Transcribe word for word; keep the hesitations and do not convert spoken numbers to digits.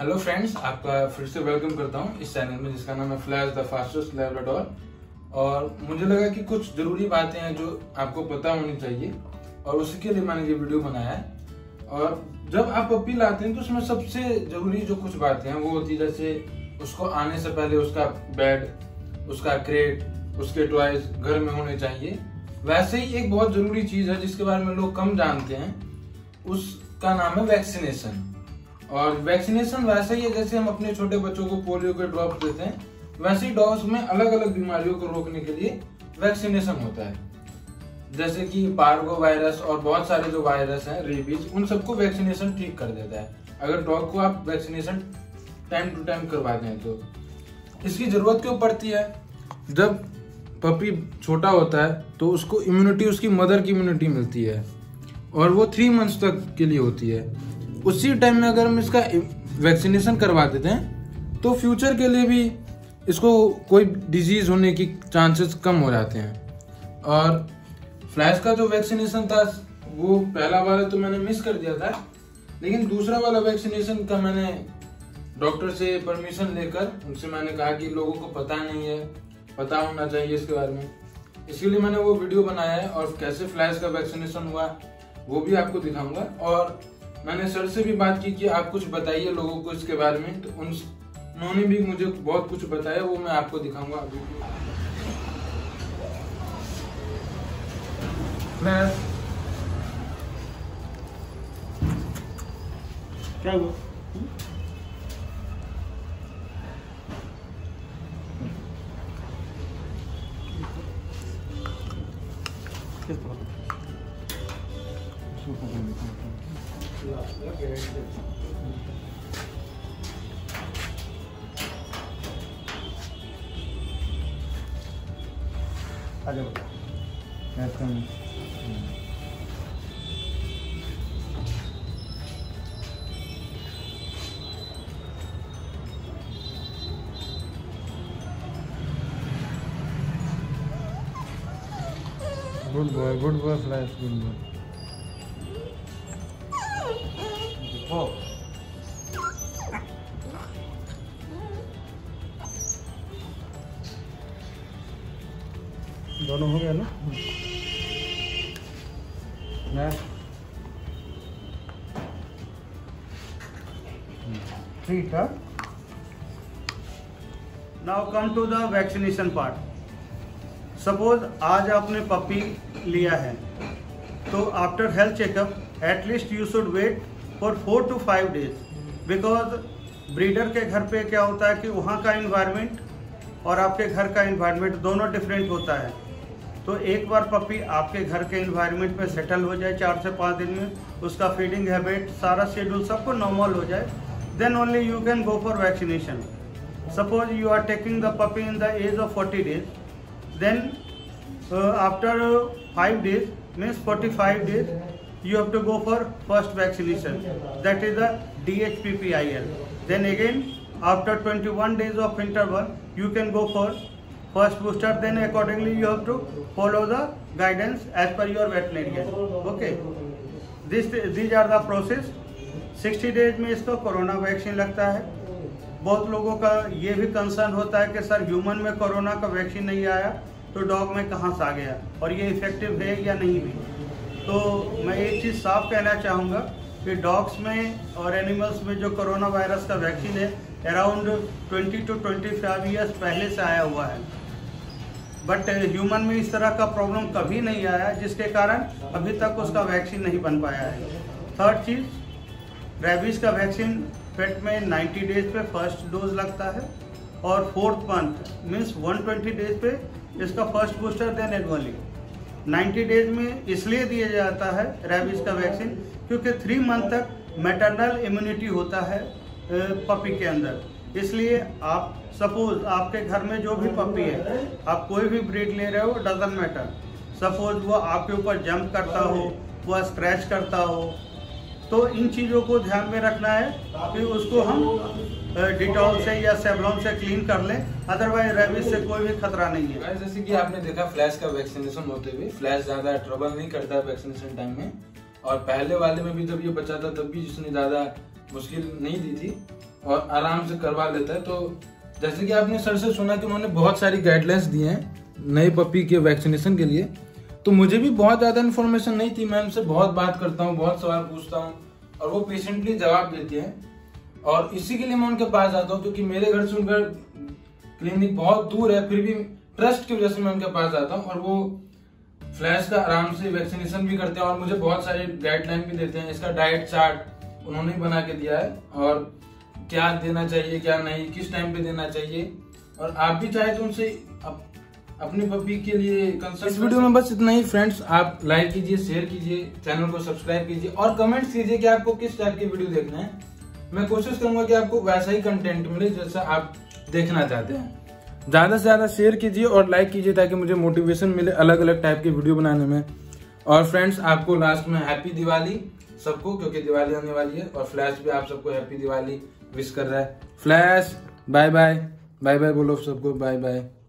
Hello friends, आपका फिर से वेलकम करता हूं इस चैनल में जिसका नाम है फ्लैश द फास्टेस्ट लैब्राडोर। और मुझे लगा कि कुछ ज़रूरी बातें हैं जो आपको पता होनी चाहिए और उसी के लिए मैंने ये वीडियो बनाया है। और जब आप पपी लाते हैं तो उसमें सबसे ज़रूरी जो कुछ बातें हैं वो होती है, जैसे उसको आने से पहले उसका बेड, उसका क्रेट, उसके टॉयज घर में होने चाहिए। वैसे ही एक बहुत ज़रूरी चीज़ है जिसके बारे में लोग कम जानते हैं, उसका नाम है वैक्सीनेशन। और वैक्सीनेशन वैसे ही है जैसे हम अपने छोटे बच्चों को पोलियो के ड्रॉप देते हैं, वैसे ही डॉग्स में अलग अलग बीमारियों को रोकने के लिए वैक्सीनेशन होता है, जैसे कि पार्गो वायरस और बहुत सारे जो वायरस हैं, रेबीज, उन सबको वैक्सीनेशन ठीक कर देता है अगर डॉग को आप वैक्सीनेशन टाइम टू टाइम करवा दें तो। इसकी जरूरत क्यों पड़ती है? जब पपी छोटा होता है तो उसको इम्यूनिटी, उसकी मदर की इम्यूनिटी मिलती है और वो थ्री मंथ्स तक के लिए होती है। उसी टाइम में अगर हम इसका वैक्सीनेशन करवा देते हैं तो फ्यूचर के लिए भी इसको कोई डिजीज़ होने की चांसेस कम हो जाते हैं। और फ्लैश का जो वैक्सीनेशन था वो पहला वाला तो मैंने मिस कर दिया था, लेकिन दूसरा वाला वैक्सीनेशन का मैंने डॉक्टर से परमिशन लेकर उनसे मैंने कहा कि लोगों को पता नहीं है, पता होना चाहिए इसके बारे में, इसके लिए मैंने वो वीडियो बनाया है। और कैसे फ्लैश का वैक्सीनेशन हुआ वो भी आपको दिखाऊँगा। और मैंने सर से भी बात की कि आप कुछ बताइए लोगों को इसके बारे में, तो उन्होंने भी मुझे बहुत कुछ बताया, वो मैं आपको दिखाऊंगा अभी। फ्लैश क्या हुआ? Good boy, good boy Flash, good boy. Oh. दोनों हो गया ना? ठीक है। Now come to the vaccination part. Suppose आज आपने पपी लिया है तो after health checkup at least you should wait for four to five days, because breeder के घर पे क्या होता है कि वहाँ का इन्वायरमेंट और आपके घर का इन्वायरमेंट दोनों डिफरेंट होता है। तो एक बार पपी आपके घर के इन्वायरमेंट में सेटल हो जाए चार से पाँच दिन में, उसका फीडिंग हैबिट, सारा शेड्यूल सबको नॉर्मल हो जाए, then only you can go for vaccination. Suppose you are taking the puppy in the age of forty days, then after five days means forty five days you have to go for first vaccination, that is the D H P P I L. Then again after twenty-one days of interval you can go for first booster, then accordingly you have to follow the guidance as per your veterinarian. Okay, this these are the process. sixty days में इसको corona vaccine लगता है। बहुत लोगों का ये भी concern होता है कि सर ह्यूमन में कोरोना का वैक्सीन नहीं आया तो डॉग में कहाँ से आ गया और ये इफेक्टिव है या नहीं भी। तो मैं एक चीज़ साफ कहना चाहूँगा कि डॉग्स में और एनिमल्स में जो कोरोना वायरस का वैक्सीन है around twenty two twenty five years पहले से आया हुआ है, बट ह्यूमन में इस तरह का प्रॉब्लम कभी नहीं आया जिसके कारण अभी तक उसका वैक्सीन नहीं बन पाया है। थर्ड चीज़, रेबीज़ का वैक्सीन पेट में नाइन्टी डेज पे फर्स्ट डोज लगता है और fourth month means one twenty days पे इसका first booster, then annually ninety days में इसलिए दिया जाता है रेबीज़ का वैक्सीन क्योंकि थ्री मंथ तक मैटरनल इम्यूनिटी होता है पपी के अंदर। इसलिए आप सपोज आपके घर में जो भी पपी है, आप कोई भी ब्रीड ले रहे हो, डजंट मैटर, सपोज वो आपके ऊपर जंप करता हो, वह स्क्रैच करता हो, तो इन चीज़ों को ध्यान में रखना है कि उसको हम डिटॉल से या सेबुलोब से क्लीन कर लें, अदरवाइज रेबीज से कोई भी खतरा नहीं है। जैसे कि आपने देखा फ्लैश का वैक्सीनेशन होते हुए फ्लैश ज़्यादा ट्रबल नहीं करता है वैक्सीनेशन टाइम में, और पहले वाले में भी जब ये बचा था तब भी जिसने ज़्यादा मुश्किल नहीं दी थी। और आराम से करवा लेता है। तो जैसे कि आपने सर से सुना कि उन्होंने बहुत सारी गाइडलाइंस दी हैं नए पपी के वैक्सीनेशन के लिए, तो मुझे भी बहुत ज़्यादा इन्फॉर्मेशन नहीं थी। मैम से बहुत बात करता हूँ, बहुत सवाल पूछता हूँ और वो पेशेंटली जवाब देती हैं, और इसी के लिए मैं उनके पास आता हूँ क्योंकि मेरे घर से उनका क्लिनिक बहुत दूर है, फिर भी ट्रस्ट की वजह से मैं उनके पास आता हूँ। और वो फ्लैश का आराम से वैक्सीनेशन भी करते हैं और मुझे बहुत सारे गाइडलाइन भी देते हैं। इसका डाइट चार्ट उन्होंने बना के दिया है और क्या देना चाहिए क्या नहीं, किस टाइम पे देना चाहिए। और आप भी चाहे तो उनसे अप, अपने पपी के लिए कंसल्ट। इस वीडियो में बस इतना ही फ्रेंड्स। आप लाइक कीजिए, शेयर कीजिए, चैनल को सब्सक्राइब कीजिए और कमेंट्स कीजिए कि आपको किस टाइप के वीडियो देखना है। मैं कोशिश करूंगा कि आपको वैसा ही कंटेंट मिले जैसा आप देखना चाहते हैं। ज़्यादा से ज़्यादा शेयर कीजिए और लाइक कीजिए ताकि मुझे मोटिवेशन मिले अलग अलग टाइप के वीडियो बनाने में। और फ्रेंड्स आपको लास्ट में हैप्पी दिवाली सबको, क्योंकि दिवाली आने वाली है और फ्लैश भी आप सबको हैप्पी दिवाली विश कर रहा है। Flash bye bye, bye bye बोलो सबको, बाय बाय।